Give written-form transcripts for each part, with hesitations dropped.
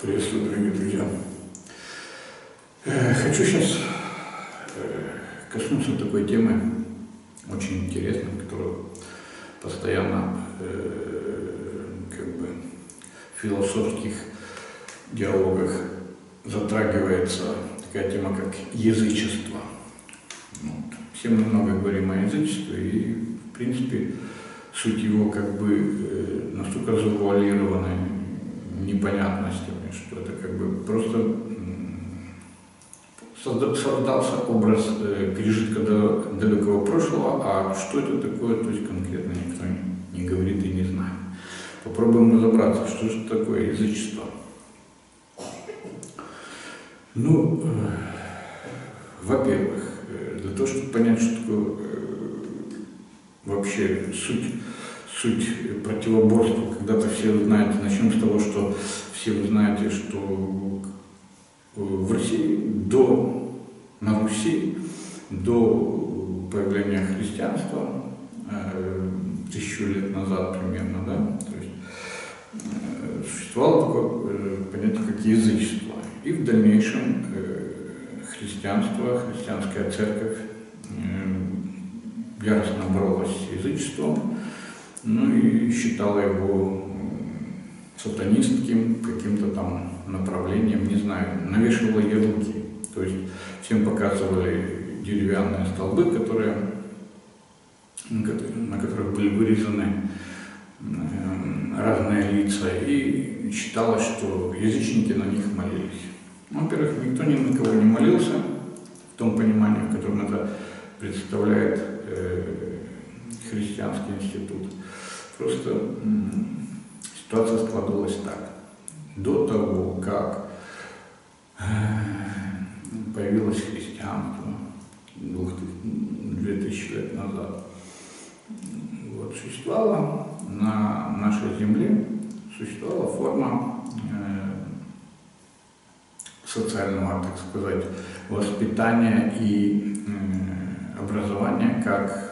Приветствую, дорогие друзья. Хочу сейчас коснуться такой темы, очень интересной, которую постоянно в философских диалогах затрагивается такая тема, как язычество. Вот. Все мы много говорим о язычестве, и в принципе суть его настолько завуалирована непонятностями, что это просто создался образ пережитка далекого прошлого, а что это такое, то есть конкретно никто не говорит и не знает. Попробуем разобраться, что же такое язычество. Ну, во-первых, для того, чтобы понять, что такое вообще суть противоборства, когда-то все вы знаете, начнем с того, что все вы знаете, что в России, на Руси, до появления христианства, тысячу лет назад примерно, да, то есть, существовало такое понятие, как язычество, и в дальнейшем христианство, христианская церковь яростно боролась с язычеством, ну и считала его сатанистским каким-то там направлением, не знаю, навешивала ярлыки, то есть всем показывали деревянные столбы, на которых были вырезаны разные лица, и считалось, что язычники на них молились. Во-первых, никто ни на кого не молился, в том понимании, в котором это представляет христианский институт. Просто ситуация складывалась так. До того, как появилось христианство 2000 лет назад, вот, существовала на нашей земле форма социального, так сказать, воспитания и образования, как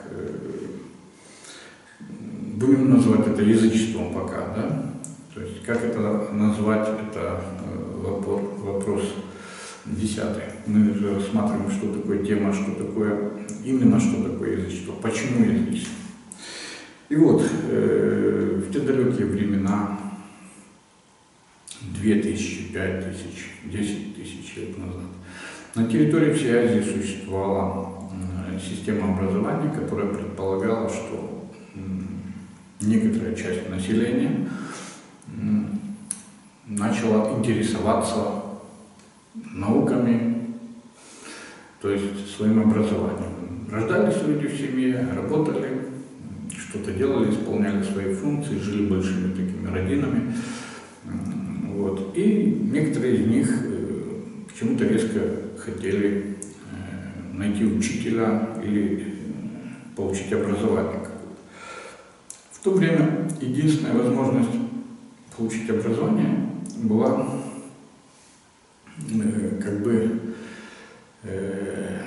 будем называть это язычеством пока, да? То есть как это назвать, это вопрос десятый. Мы рассматриваем, что такое тема, что такое, именно что такое язычество, почему язычество. И вот, в те далекие времена, 2000, 5000, 10 тысяч лет назад, на территории всей Азии существовала система образования, которая предполагала, что некоторая часть населения начала интересоваться науками, то есть своим образованием. Рождались люди в семье, работали, что-то делали, исполняли свои функции, жили большими такими родинами. Вот. И некоторые из них почему-то резко хотели найти учителя или получить образование какое-то. В то время единственная возможность получить образование была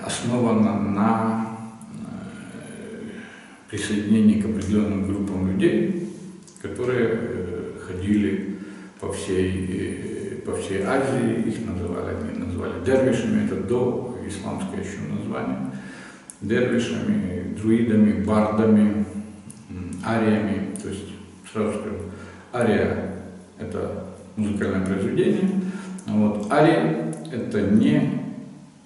основана на присоединении к определенным группам людей, которые ходили по всей Азии, их называли дервишами, это до исламское еще название, дервишами, друидами, бардами, ариями, то есть сразу скажу, ария – это музыкальное произведение, вот, ария – это не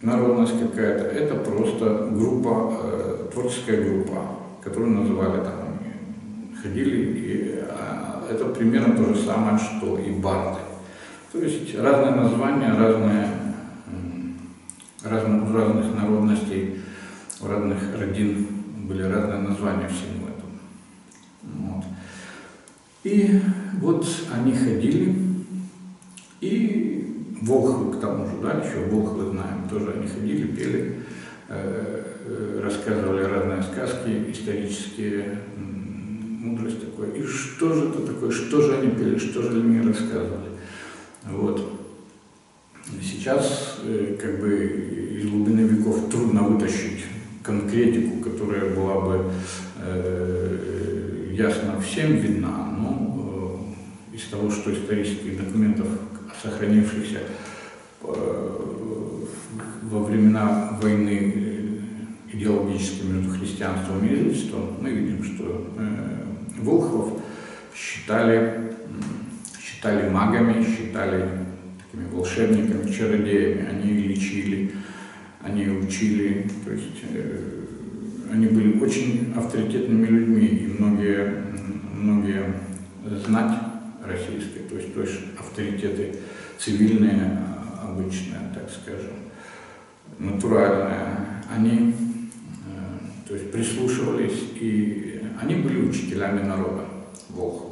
народность какая-то, это просто группа, творческая группа, которую называли там, ходили, и это примерно то же самое, что и барды. То есть разные названия, у разных народностей, у разных родин были разные названия всему этому. Вот. И вот они ходили, и волхвы, к тому же, да, еще волхвы знаем, тоже они ходили, пели, рассказывали разные сказки, исторические, мудрость такой. И что же это такое, что же они пели, что же они рассказывали. Вот. Сейчас из глубины веков трудно вытащить конкретику, которая была бы ясно всем видна, но из того, что исторических документов сохранившихся во времена войны идеологической между христианством и язычеством, мы видим, что волхвов считали магами, считали такими волшебниками, чародеями, они лечили, они учили, то есть они были очень авторитетными людьми, и многие знать российские, то есть авторитеты цивильные, обычные, так скажем, натуральные, они прислушивались, и они были учителями народа, волхвы.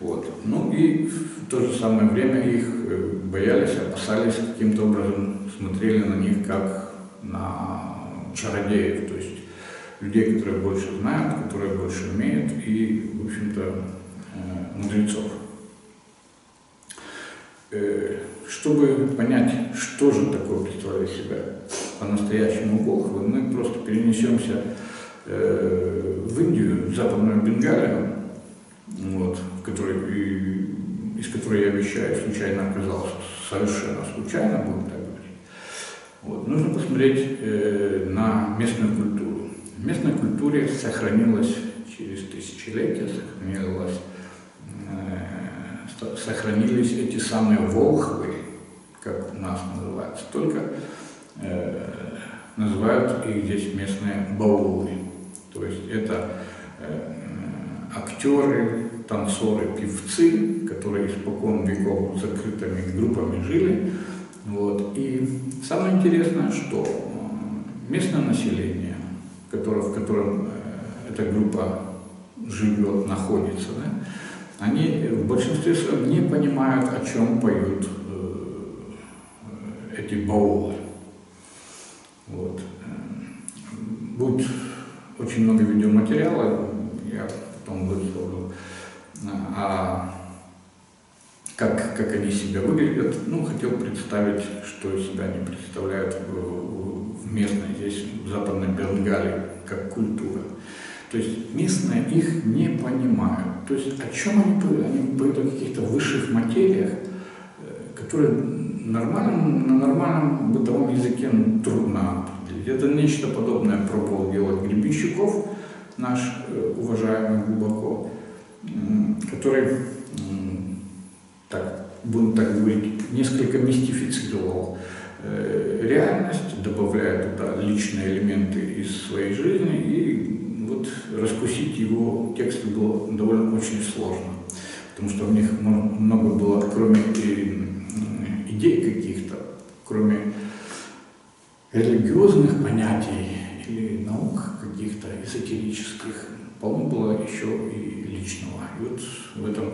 Вот. Ну и в то же самое время их боялись, опасались, каким-то образом смотрели на них как на чародеев, то есть людей, которые больше знают, которые больше умеют, и, в общем-то, мудрецов. Чтобы понять, что же такое представляет себя по-настоящему волхвы, мы просто перенесемся в Индию, в Западную Бенгалию, вот, из которой я вещаю, случайно оказался, совершенно случайно, будем так говорить. Вот, нужно посмотреть на местную культуру. В местной культуре сохранилось через тысячелетия, сохранились эти самые волхвы, как у нас называются, только называют их здесь местные баулы. То есть это актеры, танцоры, певцы, которые испокон веков закрытыми группами жили. Вот. И самое интересное, что местное население, в котором эта группа живет, находится, да, они в большинстве своем не понимают, о чем поют эти баулы. Вот. Будет очень много видеоматериала, я потом выставлю, как они себя выглядят. Ну, хотел представить, что из себя они представляют в местной, здесь, в Западной Бенгалии, как культура. То есть местные их не понимают. То есть о чем они поют? Они поют о каких-то высших материях, которые на нормальном бытовом языке трудно определить. Это нечто подобное пробовал делать Гребенщиков, наш уважаемый глубоко, который, будем так говорить, несколько мистифицировал реальность, добавляя туда личные элементы из своей жизни, и вот раскусить его тексты было довольно очень сложно, потому что в них много было, кроме идей каких-то, кроме религиозных понятий или наук каких-то эзотерических, полно было еще и личного. И вот в этом,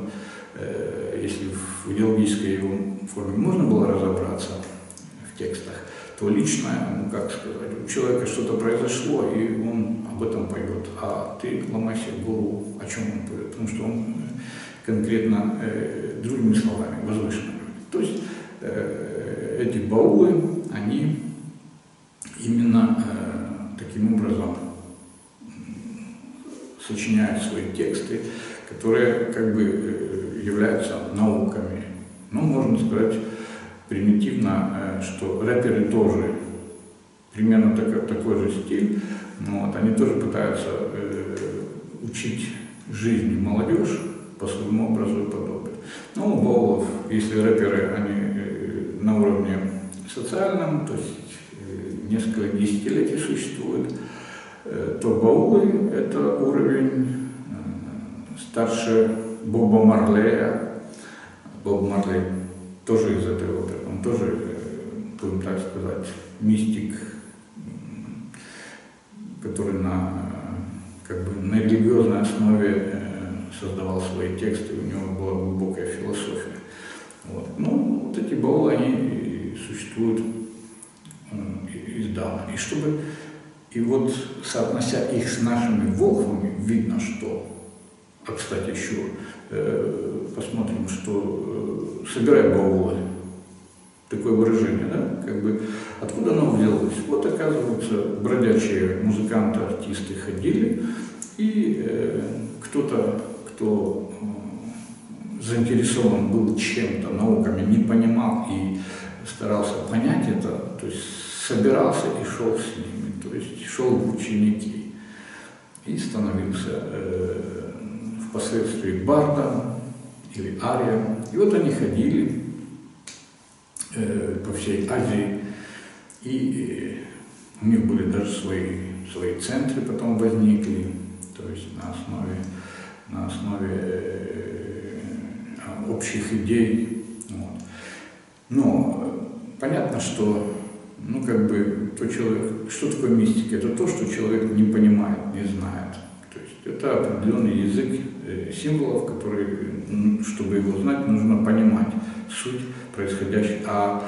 если в идеологической его форме можно было разобраться в текстах, то личное, ну как сказать, у человека что-то произошло, и он об этом поет. А ты ломай себе голову, о чем он поет, потому что он конкретно другими словами, возвышенными. То есть эти баулы, они именно таким образом сочиняют свои тексты, которые как бы являются науками. Ну, можно сказать примитивно, что рэперы тоже примерно такой же стиль, вот, они тоже пытаются учить жизни молодежь по своему образу и подобию. Ну, у баулов, если рэперы, они на уровне социальном, то есть несколько десятилетий существует, то баулы — это уровень старше Боба Марлея. Боб Марли тоже из этой оперы, он тоже, будем так сказать, мистик, который на религиозной основе создавал свои тексты, у него была глубокая философия. Вот. Ну, вот эти баулы, они существуют издавна. И вот, соотнося их с нашими волхвами, видно, что, кстати, еще посмотрим, что собирай баулы, такое выражение, да, как бы, откуда оно взялось? Вот, оказывается, бродячие музыканты, артисты ходили, и кто-то, кто заинтересован был чем-то, науками, не понимал и старался понять это, то есть собирался и шел с ними, то есть шел в ученики и становился впоследствии бардом или арием. И вот они ходили по всей Азии, и у них были даже свои центры, потом возникли, то есть на основе общих идей. Вот. Но понятно, что что такое мистика? Это то, что человек не понимает, не знает. То есть это определенный язык символов, который, чтобы его знать, нужно понимать суть происходящего,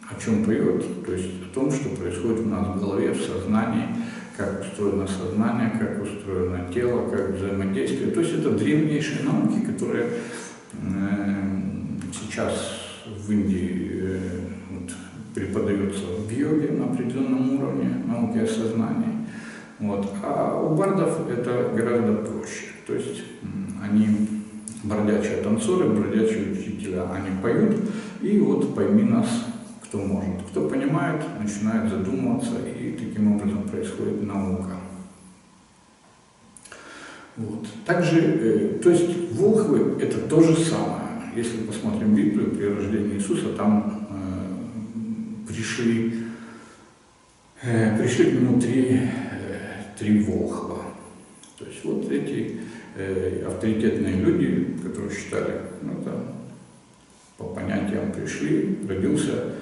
о чем поет, то есть о том, что происходит у нас в голове, в сознании, как устроено сознание, как устроено тело, как взаимодействие. То есть это древнейшие науки, которые сейчас в Индии преподаются в йоге на определенном уровне, науки о сознании. Вот. А у бардов это гораздо проще. То есть они бродячие танцоры, бродячие учителя, они поют, и вот пойми нас, кто может. Кто понимает, начинает задумываться, и таким образом происходит наука. Вот. Также, то есть волхвы – это то же самое. Если посмотрим Библию, при рождении Иисуса, там пришли к нему три волхва. То есть вот эти авторитетные люди, которые считали, по понятиям пришли, родился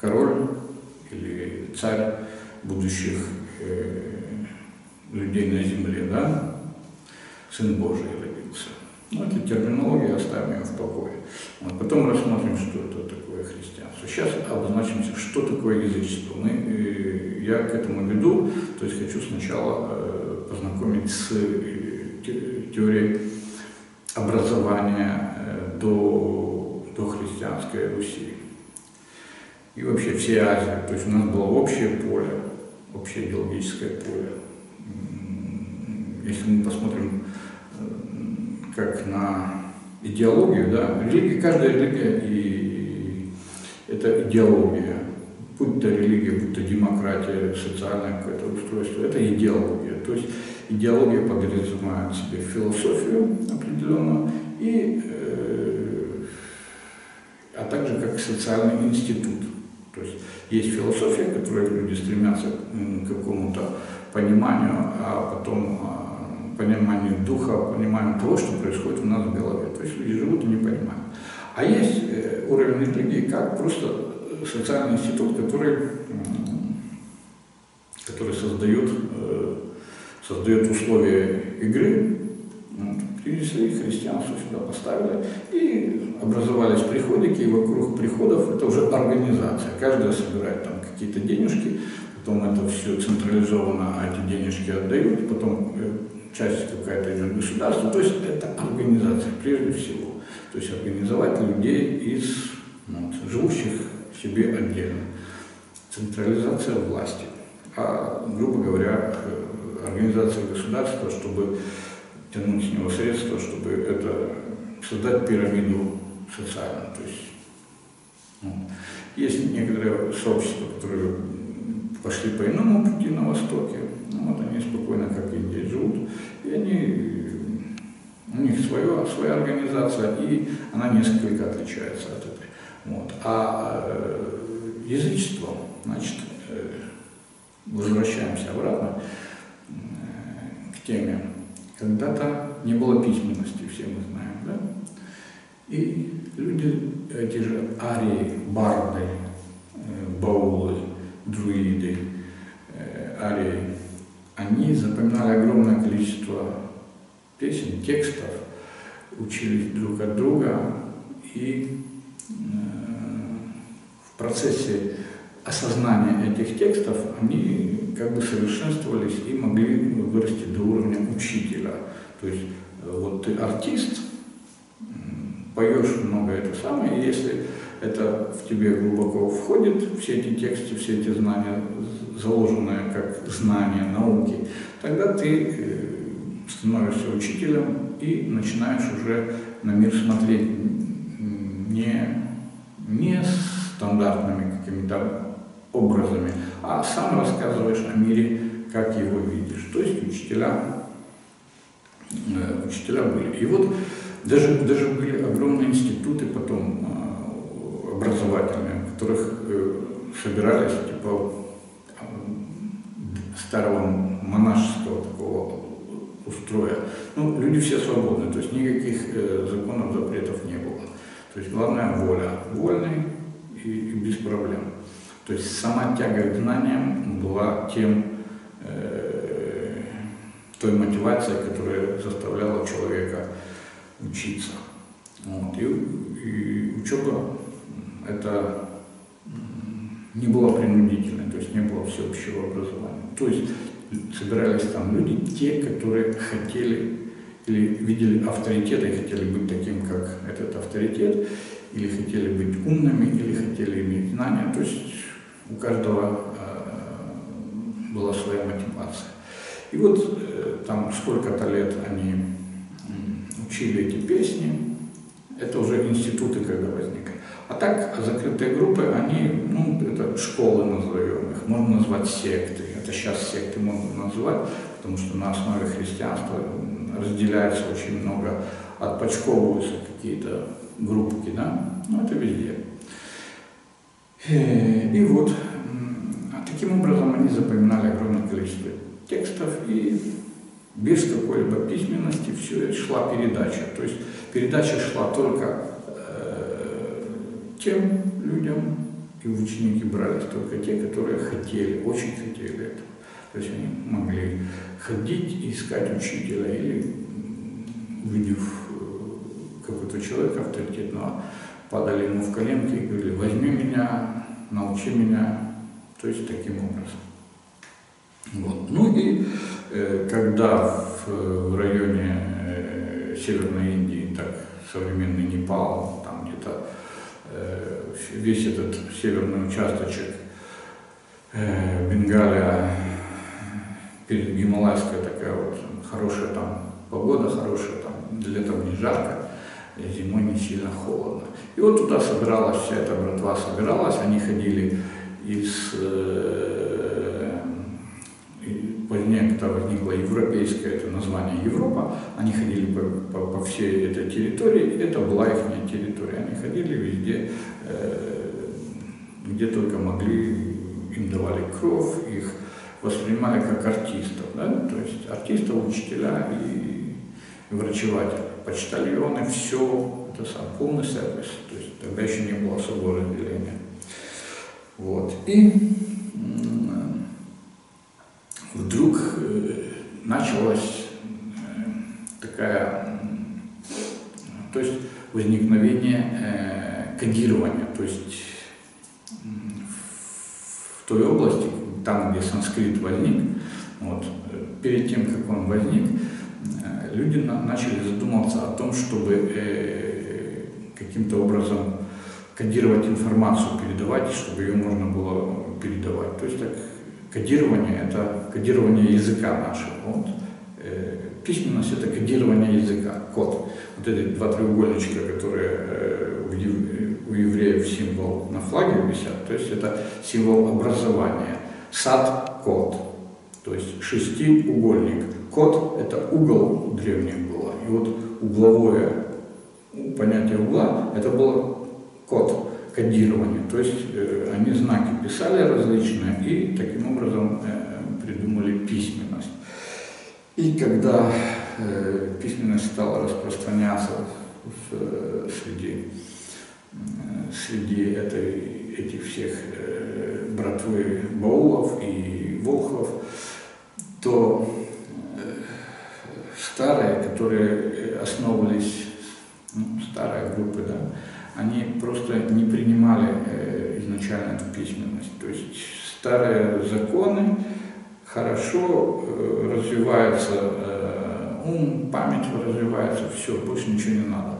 король или царь будущих людей на земле, да? Сын Божий родился. Это терминология, оставим ее в покое. Вот, потом рассмотрим, что это такое христианство. Сейчас обозначимся, что такое язычество. Я к этому веду, то есть хочу сначала познакомить с теорией образования до христианской Руси и вообще всей Азии. То есть у нас было общее поле, общее идеологическое поле. Если мы посмотрим как на идеологию, да, религия, каждая религия это идеология, будь то религия, будь то демократия, социальное какое-то устройство, это идеология. То есть идеология подразумевает в себе философию определенную, а также как социальный институт. То есть есть философия, в которой люди стремятся к какому-то пониманию, а потом пониманию духа, пониманию того, что происходит у нас в голове. То есть люди живут и не понимают. А есть уровень религии как просто социальный институт, который создает условия игры. Принесли христианство, сюда поставили, и образовались приходики, и вокруг приходов это уже организация. Каждая собирает там какие-то денежки, потом это все централизованно, а эти денежки отдают, потом часть какая-то идет государство, то есть это организация прежде всего. То есть организовать людей из живущих себе отдельно. Централизация власти. А, грубо говоря, организация государства, чтобы тянуть с него средства, чтобы это создать пирамиду социальную. То есть, есть некоторые сообщества, которые пошли по иному пути на Востоке. Они спокойно, как Индия, живут, и у них своя организация, и она несколько отличается от этой. Вот. А язычество, значит, возвращаемся обратно к теме. Когда-то не было письменности, все мы знаем, да? И люди, эти же арии, барды, баулы, друиды, арии, они запоминали огромное количество песен, текстов, учились друг от друга, и в процессе осознания этих текстов они как бы совершенствовались и могли вырасти до уровня учителя. То есть вот ты артист, поешь много это самое, и если это в тебе глубоко входит, все эти тексты, все эти знания, заложенные как знания, науки, тогда ты становишься учителем и начинаешь уже на мир смотреть не стандартными какими-то образами, а сам рассказываешь о мире, как его видишь. То есть учителя были. И вот даже были огромные институты потом образовательные, в которых собирались типа старого монашеского такого устроя. Ну, люди все свободны, то есть никаких законов, запретов не было. То есть главное воля, вольный и без проблем. То есть сама тяга к знаниям была той мотивацией, которая заставляла человека учиться. Вот. И учеба это не была принудительной, то есть не было всеобщего образования. То есть собирались там люди, те, которые хотели или видели авторитет и хотели быть таким, как этот авторитет, или хотели быть умными, или хотели иметь знания. То есть у каждого была своя мотивация. И вот там сколько-то лет они учили эти песни, это уже институты когда возникли. А так закрытые группы, они, ну, это школы назовем, их можно назвать секты. Это сейчас секты можно назвать, потому что на основе христианства разделяется очень много, отпочковываются какие-то группки, да, ну, это везде. И вот, таким образом они запоминали огромное количество текстов, и без какой-либо письменности все шла передача. То есть передача шла только тем людям, и в ученики брались только те, которые хотели, очень хотели этого. То есть они могли ходить и искать учителя, или, увидев какого-то человека авторитетного, падали ему в коленки и говорили: возьми меня, научи меня, то есть таким образом. Вот. Ну и когда в районе Северной Индии, так современный Непал, там где-то весь этот северный участочек Бенгалия, перед Гималайской такая вот хорошая там погода, хорошая там, летом не жарко, зимой не сильно холодно. И вот туда собиралась вся эта братва, собиралась, они ходили из... Позднее, когда возникло европейское это название Европа, они ходили по всей этой территории, это была их территория, они ходили везде, где только могли, им давали кровь, их воспринимали как артистов, да? То есть артистов, учителя и врачевателя, почтальоны, все, это сам полный сервис, то есть тогда еще не было особого разделения. Вот. И вдруг началась такая, то есть возникновение кодирования, то есть в той области, там, где санскрит возник, вот, перед тем, как он возник, люди начали задуматься о том, чтобы каким-то образом кодировать информацию, передавать, чтобы ее можно было передавать. То есть так, кодирование – это кодирование языка нашего. Вот. Письменность – это кодирование языка, код. Вот эти два треугольничка, которые у евреев символ на флаге висят, то есть это символ образования. Сад – код, то есть шестиугольник. Код – это угол древних было. И вот угловое понятие угла – это было код. Кодирование, то есть они знаки писали различные и таким образом придумали письменность. И когда письменность стала распространяться среди этих всех братвы баулов и волхвов, то старые, которые основывались, ну, старые группы, да, они просто не принимали изначально эту письменность. То есть старые законы, хорошо развивается ум, память развивается, все, больше ничего не надо.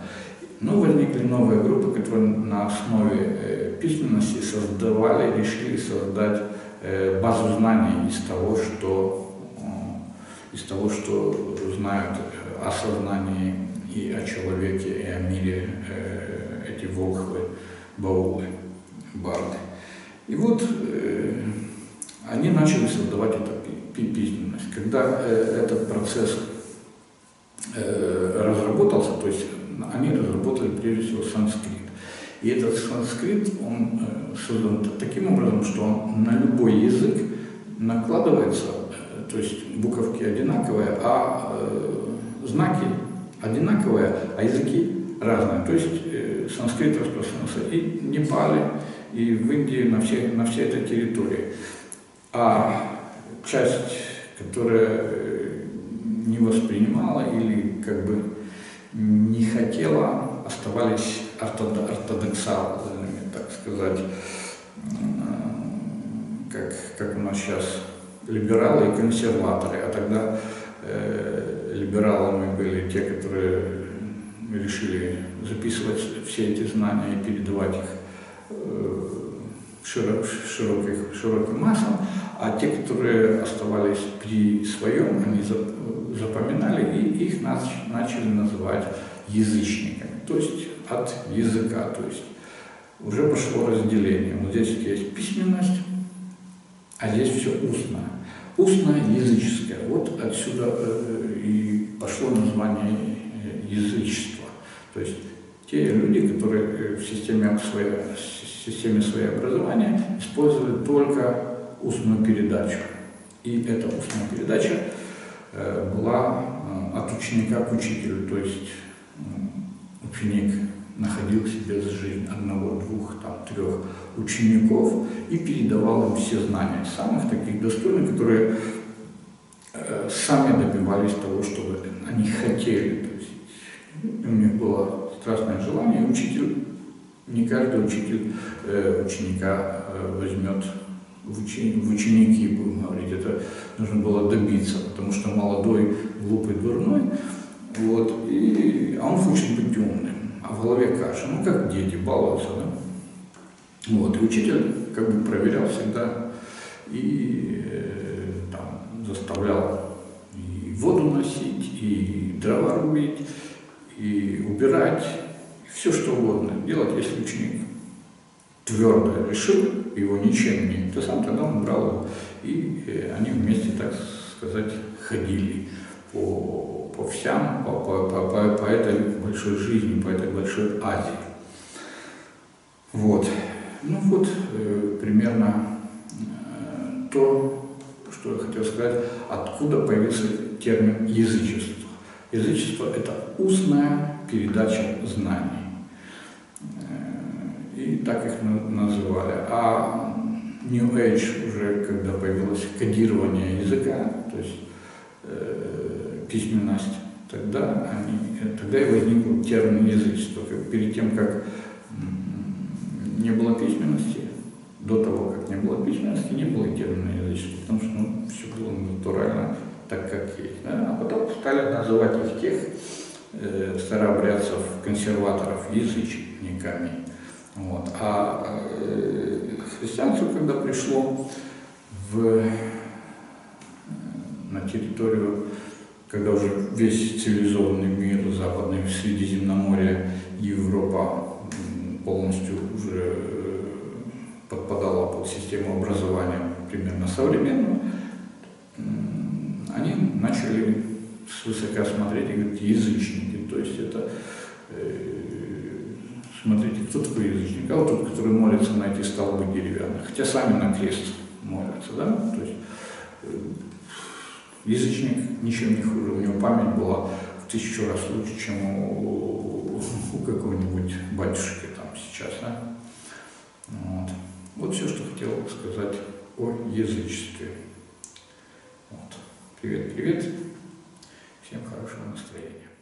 Но возникли новые группы, которые на основе письменности создавали, решили создать базу знаний из того, что знали знают о сознании и о человеке, и о мире эти волхвы, баулы, барды. И вот они начали создавать эту письменность. Когда этот процесс разработался, то есть они разработали прежде всего санскрит. И этот санскрит, он создан таким образом, что он на любой язык накладывается, то есть буковки одинаковые, а знаки одинаковые, а языки разные. То есть санскрит распространился и в Непале, и в Индии, на всей этой территории. А часть, которая не воспринимала или как бы не хотела, оставались ортодоксальными, так сказать, как у нас сейчас либералы и консерваторы. А тогда либералами были те, которые решили записывать все эти знания и передавать их широким массам, а те, которые оставались при своем, они запоминали и их начали называть язычниками, то есть от языка, то есть уже пошло разделение. Вот здесь есть письменность, а здесь все устное, устно-языческое. Вот отсюда и пошло название язычества, то есть те люди, которые в системе своего образования используют только устную передачу. И эта устная передача была от ученика к учителю, то есть ученик находил себе за жизнь одного, двух, там, трех учеников и передавал им все знания, самых таких достойных, которые сами добивались того, чтобы они хотели. То есть у них было страстное желание, и учитель, не каждый учитель ученика возьмет в ученики, будем говорить, это нужно было добиться, потому что молодой, глупый, дурной, вот, а он хочет быть умным, а в голове каша, ну как дети, балуются, да? Вот, и учитель как бы проверял всегда и там, заставлял и воду носить, и дрова рубить, и убирать, и все что угодно делать, если ученик твердо решил, его ничем не... Ты сам тогда он брал его, и они вместе, так сказать, ходили по всям, по этой большой жизни, по этой большой Азии. Вот. Ну вот примерно то, что я хотел сказать, откуда появился термин язычество. Язычество – это устная передача знаний. И так их называли. А New Age уже, когда появилось кодирование языка, то есть письменность, тогда и возник термин язычество. Перед тем, как не было письменности, до того, как не было письменности, не было термина язычества, потому что ну, все было натурально так, как есть. Да? А потом стали называть их тех старообрядцев, консерваторов язычниками. Вот. А христианство, когда пришло на территорию, когда уже весь цивилизованный мир, западный, Средиземноморье, Европа полностью уже подпадала под систему образования примерно современную, они начали свысока смотреть и говорить язычники, то есть это... Смотрите, кто такой язычник? А вот тот, который молится на эти столбы деревянные, хотя сами на крест молятся, да? То есть язычник ничем не хуже, у него память была в 1000 раз лучше, чем у какого-нибудь батюшки там сейчас, да? Вот. Вот все, что хотел сказать о язычестве. Вот. Привет, привет, всем хорошего настроения.